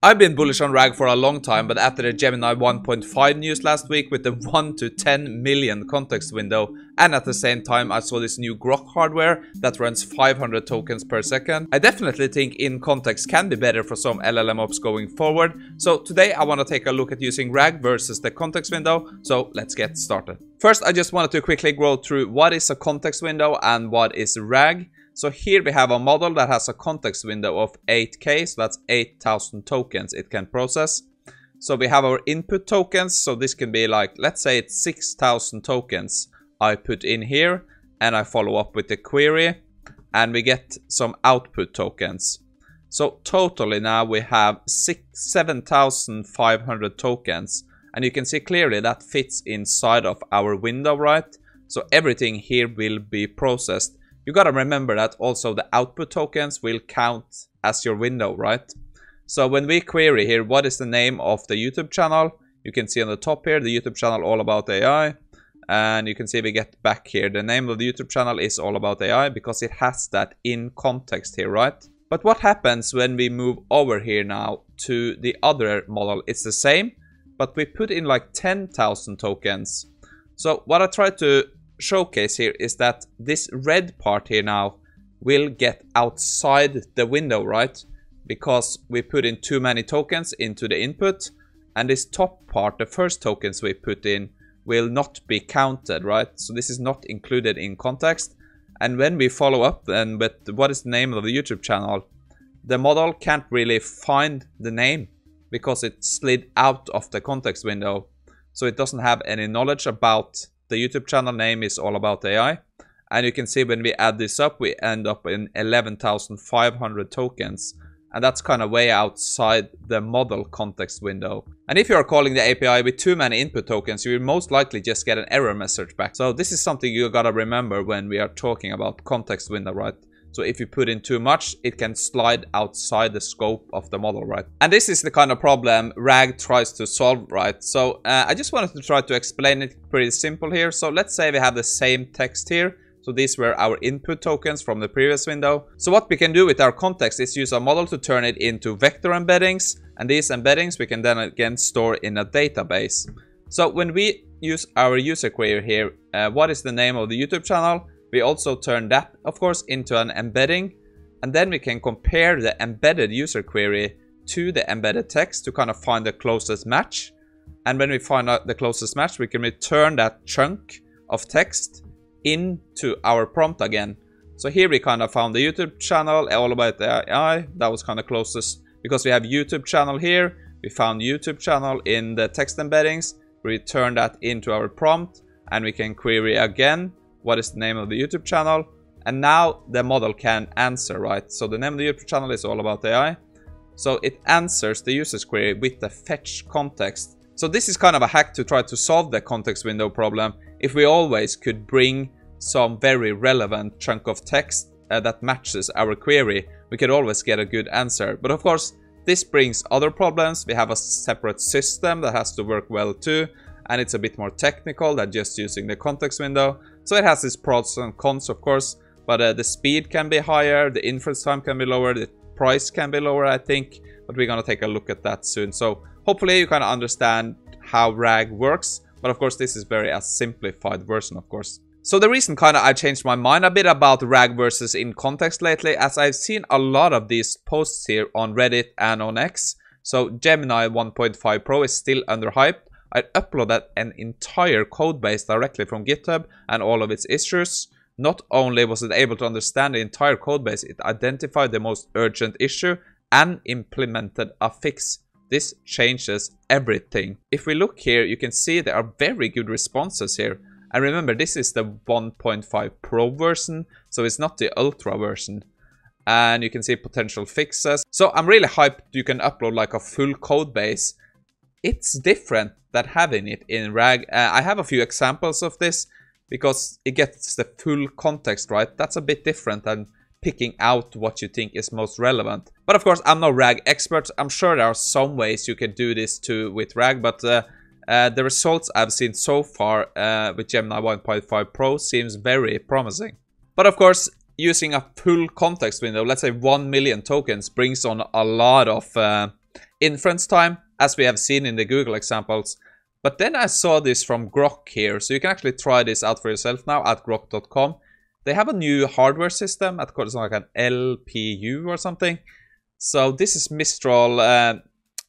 I've been bullish on RAG for a long time, but after the Gemini 1.5 news last week with the 1 to 10 million context window, and at the same time I saw this new Groq hardware that runs 500 tokens per second, I definitely think in context can be better for some LLM ops going forward. So today I want to take a look at using RAG versus the context window, so let's get started. First, I just wanted to quickly go through what is a context window and what is RAG. So here we have a model that has a context window of 8K, so that's 8,000 tokens it can process. So we have our input tokens, so this can be like, let's say it's 6,000 tokens I put in here, and I follow up with the query, and we get some output tokens. So totally now we have 7,500 tokens, and you can see clearly that fits inside of our window, right? So everything here will be processed. You gotta remember that also the output tokens will count as your window, right? So when we query here, what is the name of the YouTube channel? You can see on the top here, the YouTube channel All About AI. And you can see we get back here, the name of the YouTube channel is All About AI because it has that in context here, right? But what happens when we move over here now to the other model? It's the same, but we put in like 10,000 tokens. So what I try to showcase here is that this red part here now will get outside the window, right? Because we put in too many tokens into the input, and this top part, the first tokens we put in, will not be counted, right? So this is not included in context. And when we follow up then with what is the name of the YouTube channel, the model can't really find the name because it slid out of the context window, so it doesn't have any knowledge about the YouTube channel name is All About AI. And you can see when we add this up, we end up in 11,500 tokens. And that's kind of way outside the model context window. And if you are calling the API with too many input tokens, you will most likely just get an error message back. So this is something you gotta remember when we are talking about context window, right? So if you put in too much, it can slide outside the scope of the model, right? And this is the kind of problem RAG tries to solve, right? So I just wanted to try to explain it pretty simple here. So let's say we have the same text here. So these were our input tokens from the previous window. So what we can do with our context is use a model to turn it into vector embeddings. And these embeddings we can then again store in a database. So when we use our user query here, what is the name of the YouTube channel? We also turn that, of course, into an embedding, and then we can compare the embedded user query to the embedded text to kind of find the closest match. And when we find out the closest match, we can return that chunk of text into our prompt again. So here we kind of found the YouTube channel, All About AI. That was kind of closest because we have YouTube channel here. We found YouTube channel in the text embeddings. We return that into our prompt, and we can query again. What is the name of the YouTube channel? And now the model can answer, right? So the name of the YouTube channel is All About AI. So it answers the user's query with the fetch context. So this is kind of a hack to try to solve the context window problem. If we always could bring some very relevant chunk of text that matches our query, we could always get a good answer. But of course, this brings other problems. We have a separate system that has to work well too. And it's a bit more technical than just using the context window. So it has its pros and cons, of course, but the speed can be higher, the inference time can be lower, the price can be lower, I think. But we're going to take a look at that soon. So hopefully you kind of understand how RAG works. But of course, this is very a simplified version, of course. So the reason kind of I changed my mind a bit about RAG versus in context lately, as I've seen a lot of these posts here on Reddit and on X. So Gemini 1.5 Pro is still under hype. I uploaded an entire code base directly from GitHub and all of its issues. Not only was it able to understand the entire code base, it identified the most urgent issue and implemented a fix. This changes everything. If we look here, you can see there are very good responses here. And remember, this is the 1.5 Pro version, so it's not the Ultra version. And you can see potential fixes. So I'm really hyped you can upload like a full code base. It's different than having it in RAG. I have a few examples of this because it gets the full context, right? That's a bit different than picking out what you think is most relevant. But of course, I'm no RAG expert. I'm sure there are some ways you can do this too with RAG, but the results I've seen so far with Gemini 1.5 Pro seems very promising. But of course, using a full context window, let's say 1 million tokens, brings on a lot of inference time, as we have seen in the Google examples. But then I saw this from Groq here, so you can actually try this out for yourself now at groq.com. They have a new hardware system, at it's like an LPU or something. So this is Mistral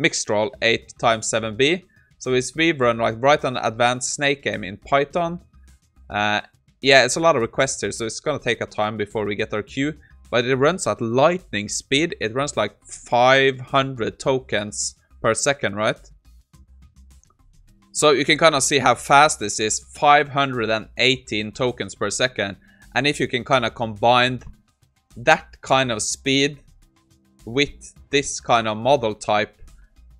8x7b. So it's rerun like right on advanced snake game in Python. Yeah, it's a lot of requests here, so it's gonna take a time before we get our queue. But it runs at lightning speed. It runs like 500 tokens per second, right? So you can kind of see how fast this is, 518 tokens per second. And if you can kind of combine that kind of speed with this kind of model type,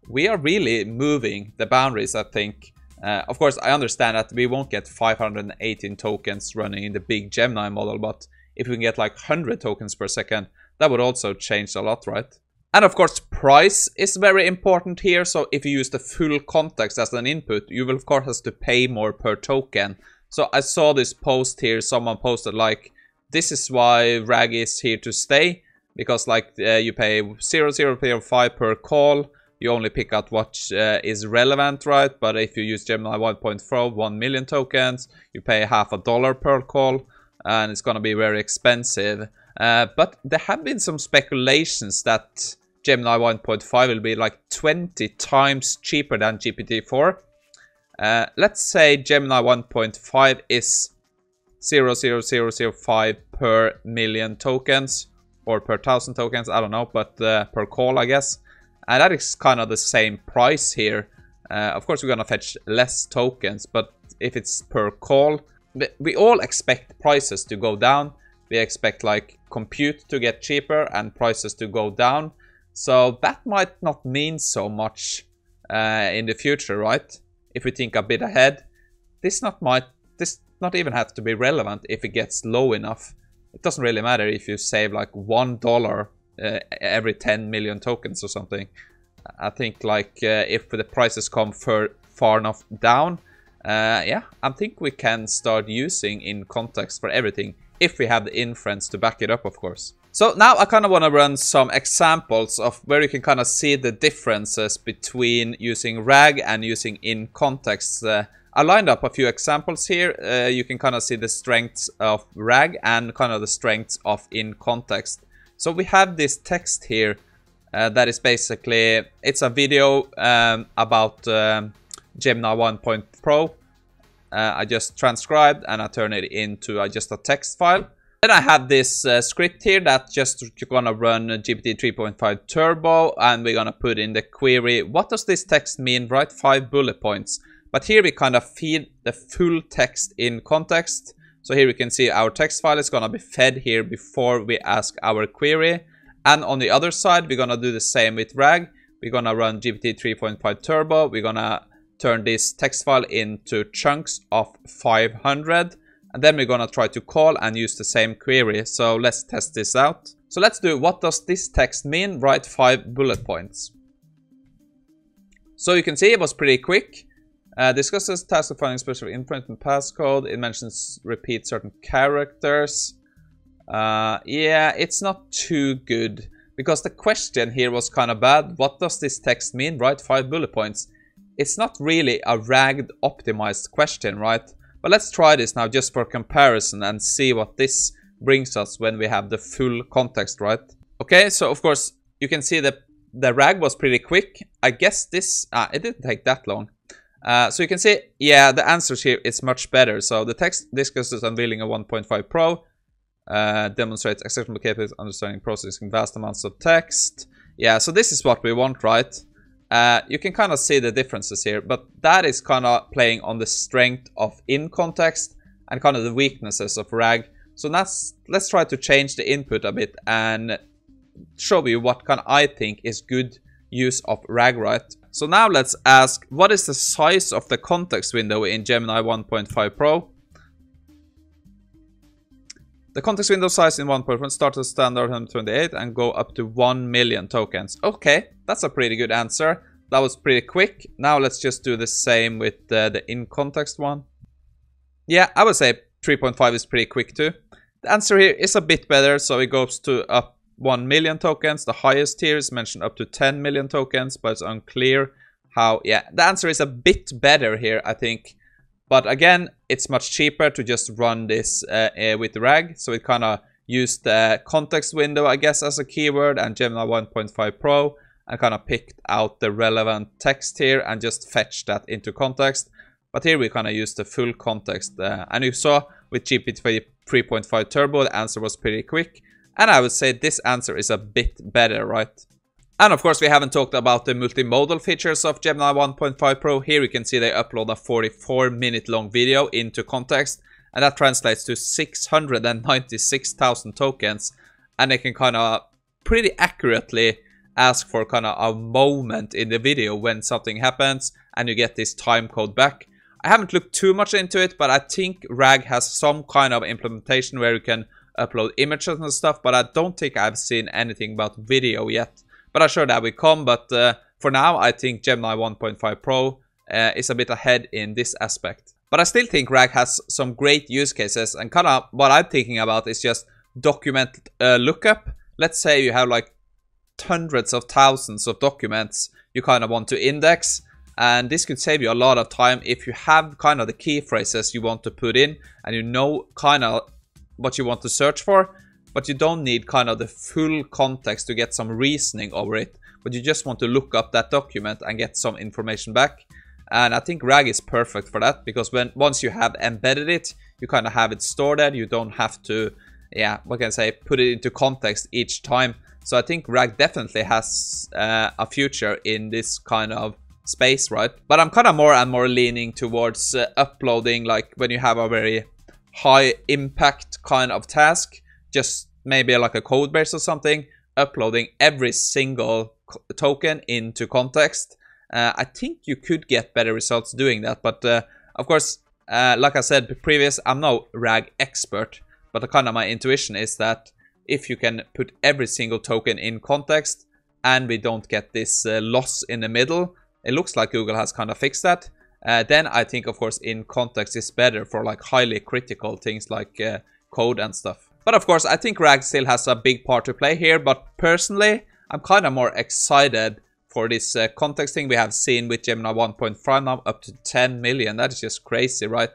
we are really moving the boundaries, I think. Of course, I understand that we won't get 518 tokens running in the big Gemini model, but if we can get like 100 tokens per second, that would also change a lot, right? And of course, price is very important here. So if you use the full context as an input, you will of course have to pay more per token. So I saw this post here, someone posted like, this is why RAG is here to stay, because like you pay 0.005 per call, you only pick out what is relevant, right? But if you use Gemini 1.4, 1 million tokens, you pay $0.50 per call, and it's gonna be very expensive. But there have been some speculations that Gemini 1.5 will be like 20 times cheaper than GPT-4. Let's say Gemini 1.5 is 0.0005 per million tokens, or per 1,000 tokens, I don't know, but per call, I guess. And that is kind of the same price here. Of course, we're gonna fetch less tokens, but if it's per call, we all expect prices to go down. We expect like compute to get cheaper and prices to go down. So that might not mean so much in the future, right? If we think a bit ahead, this not even have to be relevant if it gets low enough. It doesn't really matter if you save like $1 every 10 million tokens or something. I think like if the prices come far enough down, yeah, I think we can start using in context for everything, if we have the inference to back it up, of course. So now I kind of want to run some examples of where you can kind of see the differences between using RAG and using in context. I lined up a few examples here. You can kind of see the strengths of RAG and kind of the strengths of in context. So we have this text here that is basically, it's a video about Gemini 1.0 Pro. I just transcribed and I turn it into just a text file. Then I have this script here that just gonna run GPT-3.5 Turbo, and we're gonna put in the query, what does this text mean, right? 5 bullet points. But here we kind of feed the full text in context. So here we can see our text file is gonna be fed here before we ask our query. And on the other side, we're gonna do the same with RAG. We're gonna run GPT-3.5 Turbo. We're gonna turn this text file into chunks of 500, and then we're gonna try to call and use the same query. So let's test this out. So let's do, what does this text mean? Write 5 bullet points. So you can see it was pretty quick. Discusses task of finding specific inference and passcode. It mentions repeat certain characters. Yeah, it's not too good, because the question here was kind of bad. What does this text mean? Write 5 bullet points. It's not really a RAG optimized question, right? But let's try this now just for comparison and see what this brings us when we have the full context, right? Okay, so of course you can see that the RAG was pretty quick. I guess this, it didn't take that long. So you can see, yeah, the answers here is much better. So the text discusses unveiling a 1.5 Pro, demonstrates exceptional capabilities, understanding processing vast amounts of text. Yeah, so this is what we want, right? You can kind of see the differences here, but that is kind of playing on the strength of in context and kind of the weaknesses of RAG. So let's try to change the input a bit and show you what kind of I think is good use of RAG, right? So now let's ask, what is the size of the context window in Gemini 1.5 Pro? The context window size in 1.1 starts at standard 128 and go up to 1 million tokens. Okay, that's a pretty good answer. That was pretty quick. Now let's just do the same with the in-context one. Yeah, I would say 3.5 is pretty quick too. The answer here is a bit better, so it goes to up 1 million tokens. The highest tier is mentioned up to 10 million tokens, but it's unclear how. Yeah, the answer is a bit better here, I think. But again, it's much cheaper to just run this with RAG. So it kind of used the context window, I guess, as a keyword, and Gemini 1.5 Pro, and kind of picked out the relevant text here and just fetched that into context. But here we kind of used the full context. And you saw with GPT-3.5 Turbo, the answer was pretty quick. And I would say this answer is a bit better, right? And of course, we haven't talked about the multimodal features of Gemini 1.5 Pro. Here you can see they upload a 44-minute long video into context, and that translates to 696,000 tokens. And they can kind of pretty accurately ask for kind of a moment in the video when something happens, and you get this time code back. I haven't looked too much into it, but I think RAG has some kind of implementation where you can upload images and stuff, but I don't think I've seen anything about video yet. But I'm sure that will come. But for now, I think Gemini 1.5 Pro is a bit ahead in this aspect. But I still think RAG has some great use cases. And kind of what I'm thinking about is just document lookup. Let's say you have like hundreds of thousands of documents you kind of want to index. And this could save you a lot of time if you have kind of the key phrases you want to put in, and you know kind of what you want to search for. But you don't need kind of the full context to get some reasoning over it. But you just want to look up that document and get some information back. And I think RAG is perfect for that, because once you have embedded it, you kind of have it stored there. You don't have to, yeah, what can I say, put it into context each time. So I think RAG definitely has a future in this kind of space, right? But I'm kind of more and more leaning towards uploading, like when you have a very high impact kind of task. Just maybe like a code base or something, uploading every single token into context. I think you could get better results doing that. But of course, like I said previous, I'm no RAG expert, but kind of my intuition is that if you can put every single token in context and we don't get this loss in the middle, it looks like Google has kind of fixed that. Then I think, of course, in context is better for like highly critical things like code and stuff. But of course, I think RAG still has a big part to play here. But personally, I'm kind of more excited for this context thing we have seen with Gemini 1.5 now, up to 10 million. That is just crazy, right?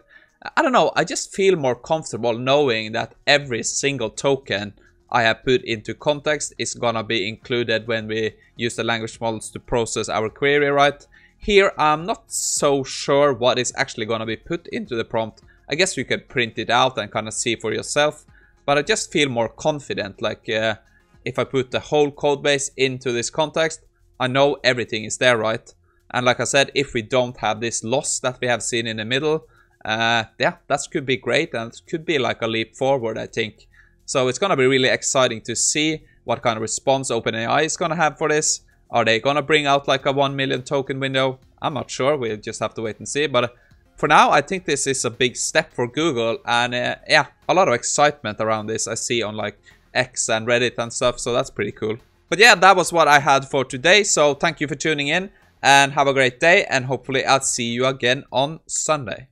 I don't know. I just feel more comfortable knowing that every single token I have put into context is going to be included when we use the language models to process our query, right? Here, I'm not so sure what is actually going to be put into the prompt. I guess you could print it out and kind of see for yourself. But I just feel more confident, like if I put the whole code base into this context, I know everything is there, right? And like I said, if we don't have this loss that we have seen in the middle, yeah, that could be great, and it could be like a leap forward, I think. So it's going to be really exciting to see what kind of response OpenAI is going to have for this. Are they going to bring out like a 1 million token window? I'm not sure, we'll just have to wait and see. But for now, I think this is a big step for Google, and yeah, a lot of excitement around this I see on like X and Reddit and stuff, so that's pretty cool. But yeah, that was what I had for today, so thank you for tuning in, and have a great day, and hopefully I'll see you again on Sunday.